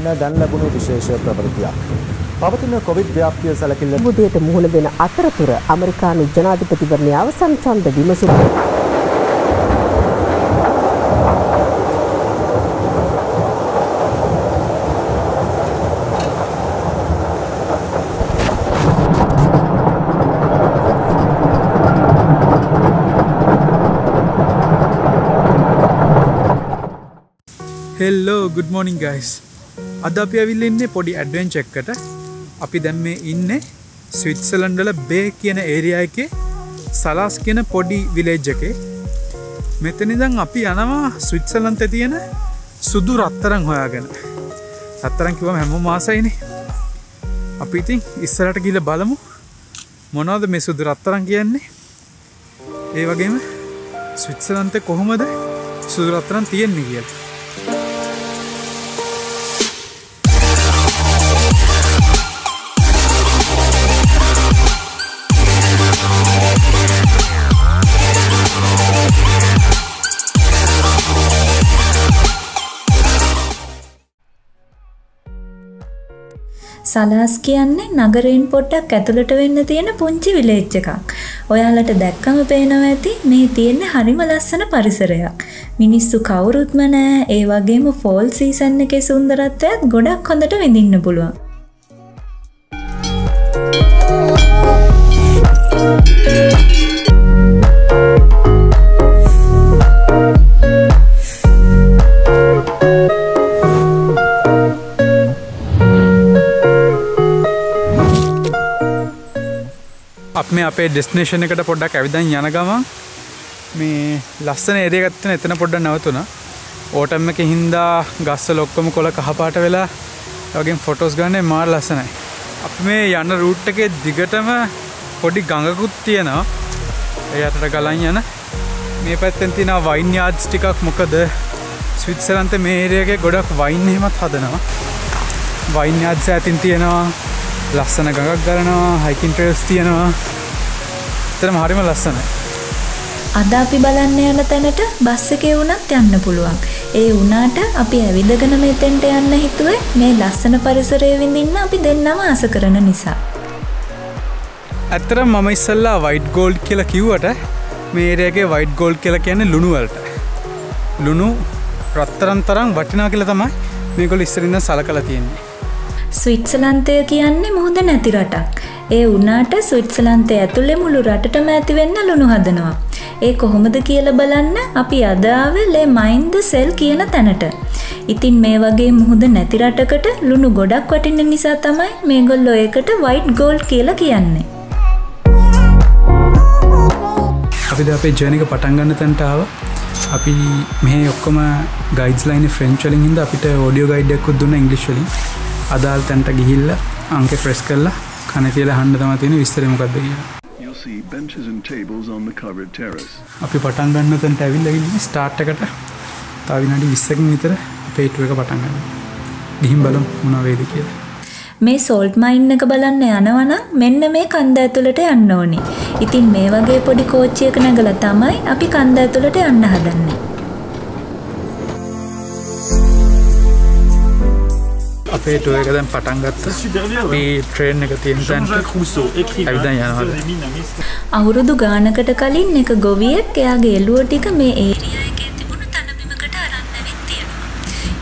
ගන්න දැන් ලැබුණු විශේෂ ප්‍රවෘත්තියක්. පවතින කොවිඩ් ව්‍යාප්තිය සැලකිල්ල මුදයට මුහුණ දෙන අතරතුර ඇමරිකානු ජනාධිපතිවරණයේ අවසන් ඡන්ද විමසුම Hello, good morning guys. අද අපි ඇවිල්ලා ඉන්නේ පොඩි ඇඩ්වෙන්චර් එකකට. අපි දැන් මේ ඉන්නේ ස්විට්සර්ලන්ඩ් වල බේ කියන ඒරියා එකේ සලාස් කියන පොඩි විලේජ් එකේ. මෙතන ඉඳන් අපි යනවා ස්විට්සර්ලන්තේ තියෙන සුදු රත්තරන් හොයාගෙන. රත්තරන් කිව්වම හැමෝම ආසයිනේ. අපි ඉතින් ඉස්සරහට ගිහලා බලමු මොනවද මේ සුදු රත්තරන් කියන්නේ. ඒ වගේම ස්විට්සර්ලන්තේ කොහොමද සුදු රත්තරන් තියෙන්නේ කියලා. සලාස් කියන්නේ නගරයෙන් පොඩ්ඩක් ඇතුළට වෙන්න තියෙන පුංචි විලේජ් එකක්. ඔයාලට දැක්කම පේනවා ඇති මේ තියෙන හරිම ලස්සන පරිසරයක්. මිනිස්සු කවුරුත්ම නැහැ. ඒ වගේම ෆෝල් සීසන් එකේ සුන්දරත්වයත් ගොඩක් හොඳට විඳින්න පුළුවන්. अपने आप डेस्टिनेशन एक पड़ा कविधा यानगामा मे लसन एरिया इतना पड़ा नवतना ओटम के हिंदा गसल कहपाट वेला फोटोस मार लसन अपने यान रूट के दिगटम पड़ी गंगा कुत्ती ना यात्रा गलाना मे पत्ती ना वाइन याद टिका मुखद स्विट्जरलैंड मे एरिया के गोड़ा वाइन नहीं मत हादना वाइन याद से तिंती ना लसन गंगा गरना हाइकिंग ट्रेल्स तीयना इतने हमारे में लसन है අද අපි බලන්න යන තැනට බස් එකේ වුණත් යන්න පුළුවන්. ඒ වුණාට අපි ඇවිදගෙන මෙතෙන්ට යන්න හිතුවේ මේ ලස්සන පරිසරය විඳින්න අපි දෙන්නම ආස කරන නිසා. අතර මම ඉස්සල්ලා වයිට් ගෝල්ඩ් කියලා කිව්වට මේ ඒරියාගේ වයිට් ගෝල්ඩ් කියලා කියන්නේ ලුණු වලට. ලුණු රත්තරන් තරම් වටිනා කියලා තමයි මේගොල්ලෝ ඉස්සරින්ද සලකලා තියෙන්නේ. ස්විට්සර්ලන්තය කියන්නේ මුහුද නැති රටක්. ඒ වුණාට ස්විට්සර්ලන්තය ඇතුළේ මුළු රටටම ඇති වෙන්න ලුණු හදනවා. ඒ කොහොමද කියලා බලන්න අපි අද ආවේ ලේ මයින් ද සෙල් කියන තැනට. ඉතින් මේ වගේ මුහුද නැති රටකට ලුණු ගොඩක් වටින්න නිසා තමයි මේගොල්ලෝ ඒකට වයිට් ගෝල්ඩ් කියලා කියන්නේ. අපි දැන් අපේ ජර්නි එක පටන් ගන්න තැනට ආවා. අපි මේ ඔක්කොම ගයිඩ්ස් ලයින් එක ෆ්‍රෙන්ච් වලින් හින්දා අපිට ඔඩියෝ ගයිඩ් එකක් උත් දුන්නා ඉංග්‍රීසි වලින්. අදාල් තැනට ගිහිල්ලා අංක ප්‍රෙස් කරලා කන කියලා අහන්න තමයි තියෙන විස්තරය මොකක්ද කියලා. අපි පටන් ගන්න තැනට ඇවිල්ලා ඉන්නේ ස්ටාර්ට් එකට. තව විනාඩි 20කින් විතර අපේ ටූර් එක පටන් ගන්නවා. ගිහින් බලමු මොනවා වේද කියලා. මේ සෝල්ට් මයින් එක බලන්න යනවනම් මෙන්න මේ කන්ද ඇතුළට යන්න ඕනේ. ඉතින් මේ වගේ පොඩි කෝච්චියක නැගලා තමයි අපි කන්ද ඇතුළට යන්න හදන්නේ. අපේ ටෝ එක දැන් පටන් ගත්තා. මේ ට්‍රේන් එක තියෙන තැනට අවුරුදු ගානකට කලින් එක ගොවියෙක් එයාගේ එළුව ටික මේ ඒරියා එකේ තිබුණු තනබිමකට අරන් ඇවිත් තියෙනවා.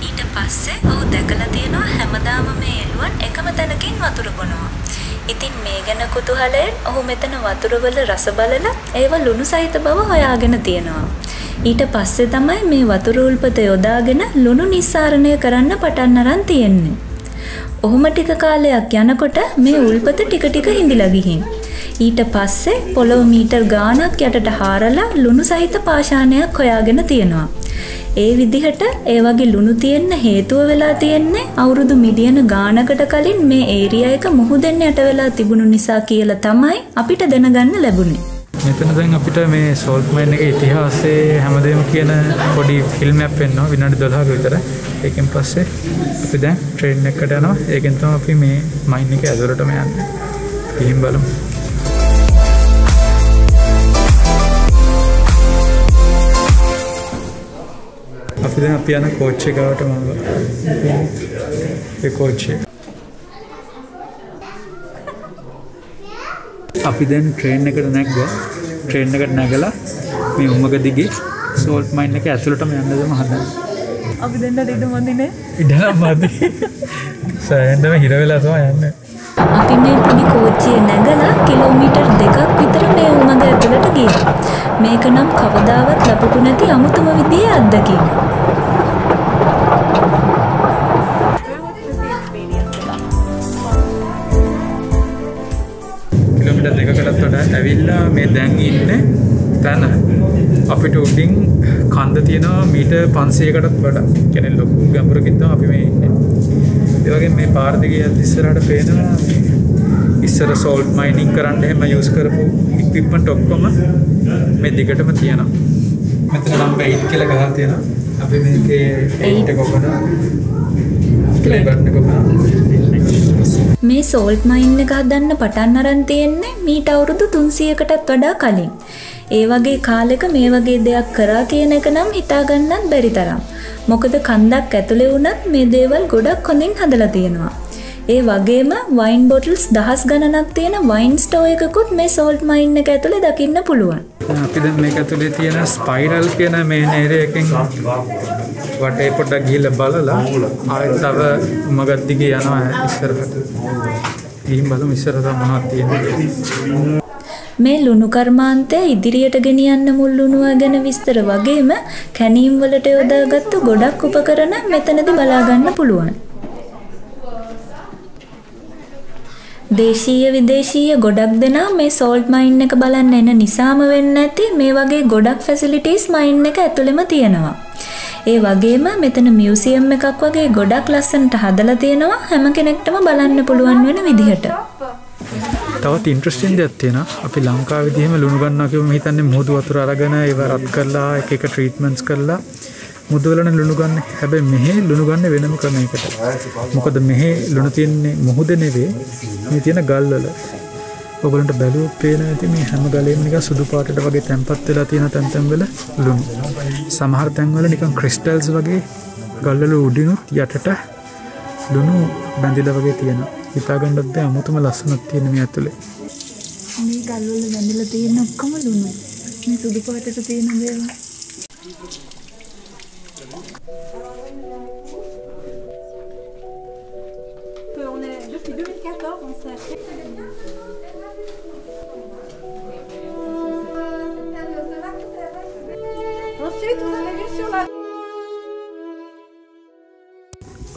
ඊට පස්සේ ඔහු දැකලා තියෙනවා හැමදාම මේ එළුවන් එකම තැනකින් වතුර බොනවා. ඉතින් මේ ගැන කුතුහලයෙන් ඔහු මෙතන වතුර වල රස බලලා ඒව ලුණු සහිත බව හොයාගෙන තියෙනවා. ඊට පස්සේ තමයි මේ වතුර උල්පත යොදාගෙන ලුණු නිස්සාරණය කරන්න පටන් අරන් තියෙන්නේ. ඔහොම ටික කාලයක් යනකොට මේ උල්පත ටික ටික හිඳිලා ගිහින් ඊට පස්සේ පොළොව මීටර් ගාණක් යටට හාරලා ලුණු සහිත පාෂාණයක් හොයාගෙන තියෙනවා. ඒ විදිහට ඒ වගේ ලුණු තියෙන්න හේතුව වෙලා තියෙන්නේ අවුරුදු මිලියන ගාණකට කලින් මේ ඒරියා එක මුහුදෙන් යට වෙලා තිබුණු නිසා කියලා තමයි අපිට දැනගන්න ලැබුණේ. මෙතන දැන් අපිට මේ සෝල්ට් මයින් එකේ ඉතිහාසයේ හැමදේම කියන පොඩි ෆිල්ම් එකක් වෙන්නවා විනාඩි 12ක විතර. ඒකෙන් පස්සේ අපි දැන් ට්‍රේන් එකකට යනවා. ඒකෙන් තමයි අපි මේ මයින් එකේ ඇතුළටම යන්නේ. ගිහින් බලමු. අපි දැන් අපි යන කෝච් එකකට යනවා. 106. අපි දැන් ට්‍රේන් එකට නැග්ගා. ට්‍රේන් එකට නැගලා මේ උමග දිගේ සෝල්ට් මයින් එක ඇතුළටම යන්නදම හදා. අපි දැන් ඉඩ මදිනේ. ඉඩ මදි. සෑහෙන්නම හිර වෙලා තමයි යන්නේ. අපි මේ පිටි කෝච්චියේ නැගලා කිලෝමීටර් 2ක් විතර මේ උමග ඇතුළට ගියා. මේක නම් කවදාවත් ලැබුණ නැති අමුතුම විදිහේ අත්දැකීමක්. ඇවිල්ලා මේ දැන් ඉන්නේ තන අපිට උඩින් කන්ද තියෙනවා මීටර් 500කටත් වඩා. කියන්නේ ලොකු ගැඹුරකින් තමයි අපි මේ ඉන්නේ. ඒ වගේම මේ පාර දිගේ ඉස්සරහට පේනවා ඉස්සර සෝල්ට් මයිනින් කරන්න එහෙම යූස් කරපු ඉක්විප්මන්ට් ඔක්කොම මේ දිගටම තියෙනවා. මෙතන නම් 8 කියලා ගහලා තියෙනවා. අපි මේකේ 8 කොපමණ ක්ලෙබර්ට් කොපමණ මේ සෝල්ට් මයින් එක හදන්න පටන් අරන් තියෙන්නේ මීට අවුරුදු 300කටත් වඩා කලින්. ඒ වගේ කාලෙක මේ වගේ දෙයක් කරා කියන එක නම් හිතා ගන්නත් බැරි තරම්. මොකද කන්දක් ඇතුලේ වුණත් මේ දේවල් ගොඩක් හොඳින් හදලා තියෙනවා. ඒ වගේම වයින් බොටල්ස් දහස් ගණනක් තියෙන වයින් ස්ටෝ එකකුත් මේ සෝල්ට් මයින් එක ඇතුලේ දකින්න පුළුවන්. අපි දැන් මේක ඇතුලේ තියෙන ස්පයිරල් කියන මේ නේරේ එකෙන් වටේ පොඩක් ගිහලා බලලා ආයෙත් තව මගක් දිගේ යනවා ඉස්සරහට. ඊයින් බලමු ඉස්සරහට මොනවද තියෙන්නේ. මේ ලුණු කර්මාන්තය ඉදිරියට ගෙනියන්න මුල් ලුණුව ගැන විස්තර වගේම කැණීම් වලට යොදාගත්තු ගොඩක් උපකරණ මෙතනදී බලා ගන්න පුළුවන්. දේශීය විදේශීය ගොඩක් දෙනා මේ සෝල්ට් මයින් එක බලන්න එන නිසාම වෙන්නේ නැති මේ වගේ ගොඩක් ෆැසිලිටිස් මයින් එක ඇතුළෙම තියෙනවා. ඒ වගේම මෙතන මියුසියම් එකක් වගේ ගොඩක් ලස්සනට හදලා තියෙනවා හැම කෙනෙක්ටම බලන්න පුළුවන් වෙන විදිහට. තවත් ඉන්ට්‍රෙස්ටිං දෙයක් තියෙනවා. අපි ලංකාවේදීම ලුණු ගන්නවා කියුවම හිතන්නේ මුහුදු වතුර අරගෙන ඒව රත් කරලා එක ට්‍රීට්මන්ට්ස් කරලා මුහුදු වලනේ ලුණු ගන්න. හැබැයි මෙහි ලුණු ගන්න වෙනම ක්‍රමයකට. මොකද මෙහි ලුණු තියන්නේ මුහුදේ නෙවෙයි මේ තියෙන ගල් වල. ඔයගලන්ට බැලුවොත් පේනවා ඇති මේ හැම ගලෙම නිකන් සුදු පාටට වගේ තැම්පත් වෙලා තියෙන තැන් තැන් වල ලුණු. සමහර තැන් වල නිකන් ක්‍රිස්ටල්ස් වගේ ගල්වල උඩිනුත් යටට ලුණු බැඳිලා වගේ තියෙනවා. හිතා ගන්නත් බැ අමුතුම ලස්සනක් තියෙන මේ ඇතුලේ. මේ ගල්වල බැඳිලා තියෙන ඔක්කොම ලුණු. මේ සුදු පාටට තියෙන දේවල්. On est depuis 2014 on s'est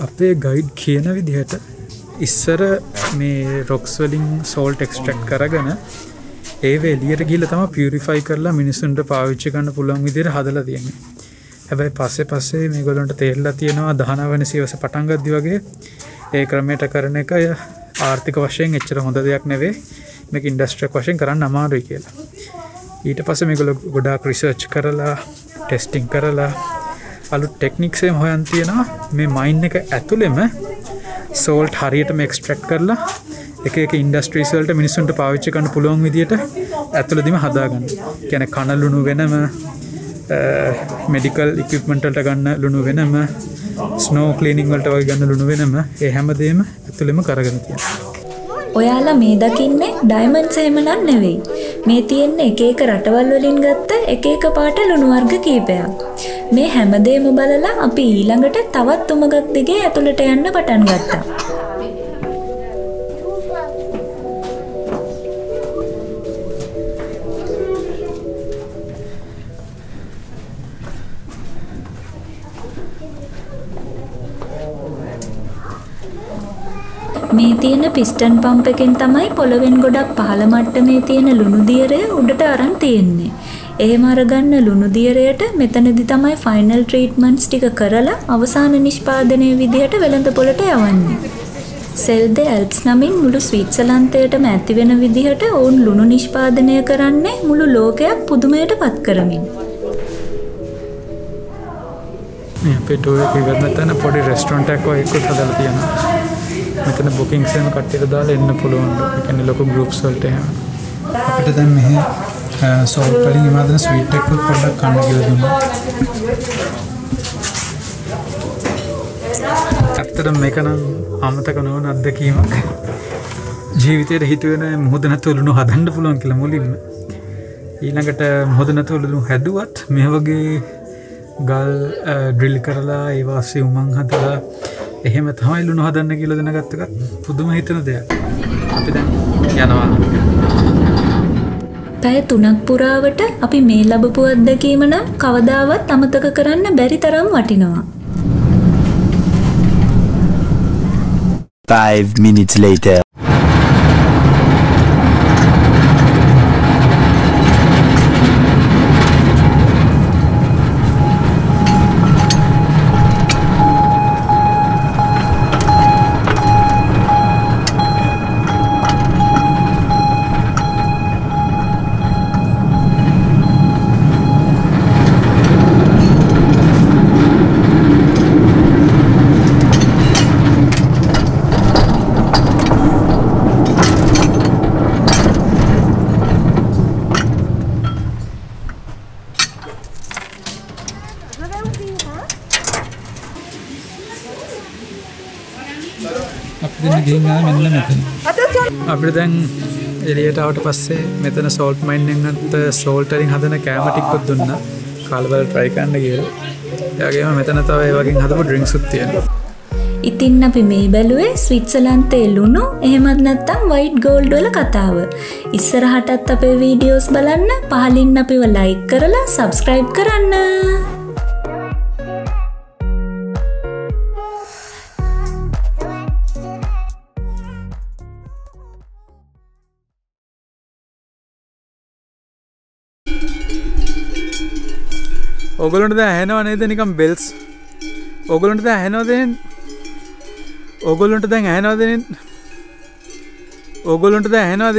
අපේ ගයිඩ් කියන විදිහට ඉස්සර මේ රොක්ස් වලින් සෝල්ට් එක්ස්ට්‍රැක්ට් කරගෙන ඒව එළියට ගිහලා තමයි පියුරිෆයි කරලා මිනිස්සුන්ට පාවිච්චි කරන්න පුළුවන් විදිහට හදලා තියෙන්නේ. හැබැයි පස්සේ මේගොල්ලන්ට තේරලා තියෙනවා 19 වෙනි සියවස පටන් ගද්දි වගේ ඒ ක්‍රමයට කරන එක ආර්ථික වශයෙන් එච්චර හොඳ දෙයක් නෙවෙයි. මේක ඉන්ඩස්ට්‍රියක් වශයෙන් කරන්න අමාරුයි කියලා. ඊට පස්සේ මේගොල්ලෝ ගොඩාක් රිසර්ච් කරලා ටෙස්ටිං කරලා අලුත් ටෙක්නික්ස් එහෙම හොයන් තියනවා. මේ මයින් එක ඇතුළෙම සෝල්ට් හරියටම එක්ස්ට්‍රැක්ට් කරලා එක එක ඉන්ඩස්ට්‍රීස් වලට මිනිස්සුන්ට පාවිච්චි කරන්න පුළුවන් විදියට ඇතුළෙදිම හදාගන්න. කියන්නේ කන ලුණු වෙනම, මෙඩිකල් ඉක්විප්මන්ට් වලට ගන්න ලුණු වෙනම, ස්නෝ ක්ලීනින් වලට වගේ ගන්න ලුණු වෙනම, ඒ හැමදේම ඇතුළෙම කරගෙන තියෙනවා. ඔයාලා මේ දකින්නේ ඩයිමන්ඩ්ස් එහෙම නන් නෙවෙයි. මේ තියෙන්නේ එක එක රටවල් වලින් ගත්ත එක එක පාට ලුණු වර්ග කීපයක්. මේ හැමදේම බලලා අපි ඊළඟට තවත් උමගක් දිගේ ඇතුළට යන්න පටන් ගත්තා. මේ තියෙන පිස්ටන් පම්ප් එකෙන් තමයි පොළවෙන් ගොඩක් පහළ මට්ටමේ තියෙන ලුණු දියරය උඩට අරන් තියෙන්නේ. එහෙම අරගන්න ලුණු දියරයට මෙතනදී තමයි ෆයිනල් ට්‍රීට්මන්ට්ස් ටික කරලා අවසාන නිෂ්පාදනයේ විදියට වෙළඳ පොළට යවන්නේ. සෙල් ද ඇල්ප්ස් නමින් මුළු ස්විට්සර්ලන්තයටම ඇති වෙන විදියට ඔවුන් ලුණු නිෂ්පාදනය කරන්නේ මුළු ලෝකයක් පුදුමයට පත් කරමින්. මේ අපේ ටෝරේ පිටවත්තන පොඩි රෙස්ටුරන්ට් එකක් වගේ හදලා තියෙනවා. මෙතන බුකින්ග්ස් එහෙම කට්ටියට දාලා එන්න පුළුවන්. ඒ කියන්නේ ලොකු ගෲප්ස් වලට එහෙම. අපිට දැන් මෙහි සෝල්ට් වලින් ඉමාදන ස්වීට් එකක් පොඩ්ඩක් කන්න කියලා දුන්නා. ඇත්තටම මේක නම් අමතක නොවන අත්දැකීමක් ජීවිතේට හිත වෙන මොහොත නැතුළුණු හදන්න පුළුවන් කියලා මුලින්ම ඊළඟට මොහොත නැතුළුණු හැදුවත් මේ වගේ ගල් ඩ්‍රිල් කරලා ඒ වාසිය උමන් හදලා එහෙම තමයි ලුණු හදන්න කියලා දැනගත්ත එක පුදුම හිතන දෙයක් අපි දැන් යනවා පැය 3ක් පුරාවට අපි මේ ලැබපු අත්දැකීම නම් කවදාවත් අමතක කරන්න බැරි තරම් වටිනවා 5 minutes later. අපිට දැන් එළියට ආවට පස්සේ මෙතන සෝල්ට් මයින් එකත් සෝල්ටරින් හදන කැම ටිකක් දුන්නා. කාලවල try කරන්න කියලා. එයාගේම මෙතන තව ඒ වගේ හදපු drinks උත් තියෙනවා. ඉතින් අපි මේ බැලුවේ ස්විට්සර්ලන්තයේ ලුණු එහෙමත් නැත්නම් white gold වල කතාව. ඉස්සරහටත් අපේ videos බලන්න පහලින් අපිව like කරලා subscribe කරන්න. ඕගොල්ලන්ට දැන් ඇහෙනව නේද නිකන් බෙල්ස් ඕගොල්ලන්ට දැන් ඇහෙනවද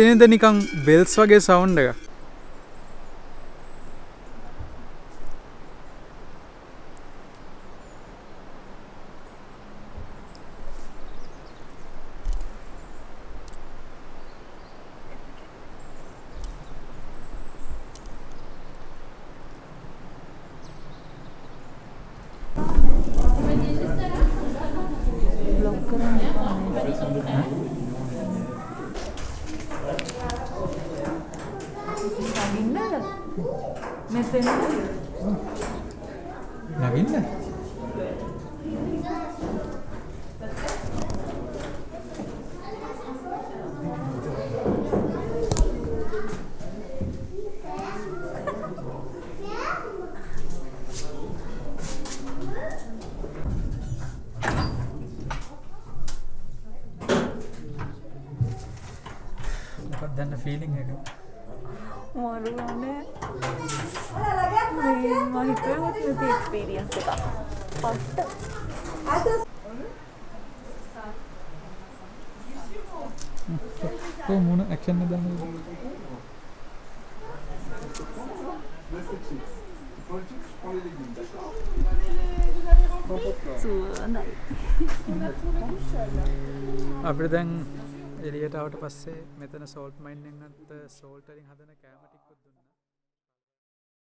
නේද නිකන් බෙල්ස් වගේ සවුන්ඩ් එක feeling එක මොරුනේ මම හිතුවා මේ experience එක පොට්ට අද කොහොමද action එක දාන්නේ අපිට දැන් එළියට આવට පස්සේ මෙතන සෝල්ට් මයින් එකත් සෝල්ටරින් හදන කැම